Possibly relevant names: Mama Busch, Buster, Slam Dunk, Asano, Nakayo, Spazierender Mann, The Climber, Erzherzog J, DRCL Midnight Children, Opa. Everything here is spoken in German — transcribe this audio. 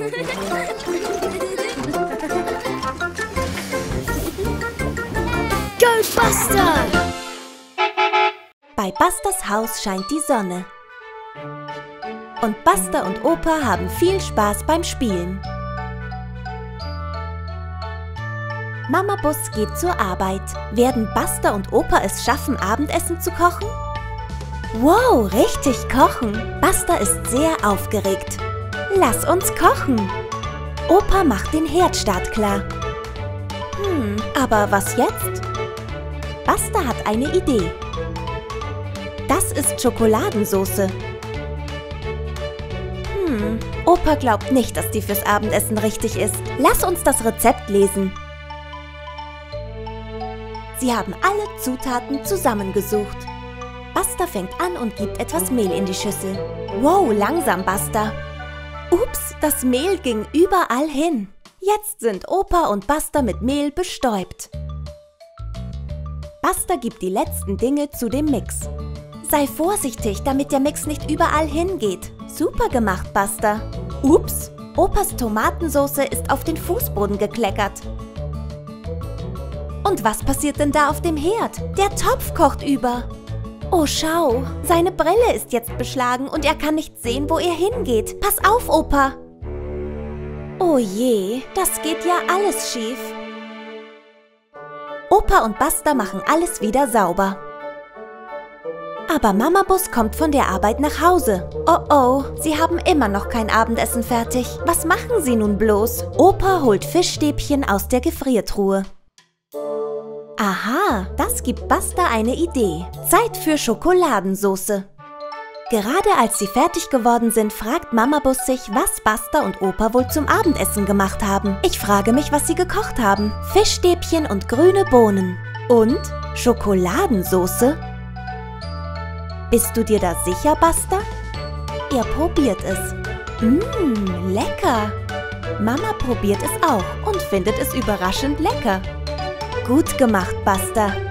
Go Buster! Bei Busters Haus scheint die Sonne. Und Buster und Opa haben viel Spaß beim Spielen. Mama Busch geht zur Arbeit. Werden Buster und Opa es schaffen, Abendessen zu kochen? Wow, richtig kochen! Buster ist sehr aufgeregt. Lass uns kochen! Opa macht den Herdstart klar. Aber was jetzt? Buster hat eine Idee. Das ist Schokoladensauce. Opa glaubt nicht, dass die fürs Abendessen richtig ist. Lass uns das Rezept lesen. Sie haben alle Zutaten zusammengesucht. Buster fängt an und gibt etwas Mehl in die Schüssel. Wow, langsam, Buster. Ups, das Mehl ging überall hin. Jetzt sind Opa und Buster mit Mehl bestäubt. Buster gibt die letzten Dinge zu dem Mix. Sei vorsichtig, damit der Mix nicht überall hingeht. Super gemacht, Buster. Ups, Opas Tomatensauce ist auf den Fußboden gekleckert. Und was passiert denn da auf dem Herd? Der Topf kocht über. Oh, schau, seine Brille ist jetzt beschlagen und er kann nicht sehen, wo er hingeht. Pass auf, Opa! Oh je, das geht ja alles schief. Opa und Buster machen alles wieder sauber. Aber Mama Busch kommt von der Arbeit nach Hause. Oh oh, sie haben immer noch kein Abendessen fertig. Was machen sie nun bloß? Opa holt Fischstäbchen aus der Gefriertruhe. Aha, das gibt Buster eine Idee. Zeit für Schokoladensauce. Gerade als sie fertig geworden sind, fragt Mama Busch sich, was Buster und Opa wohl zum Abendessen gemacht haben. Ich frage mich, was sie gekocht haben. Fischstäbchen und grüne Bohnen. Und Schokoladensauce? Bist du dir da sicher, Buster? Er probiert es. Lecker! Mama probiert es auch und findet es überraschend lecker. Gut gemacht, Buster.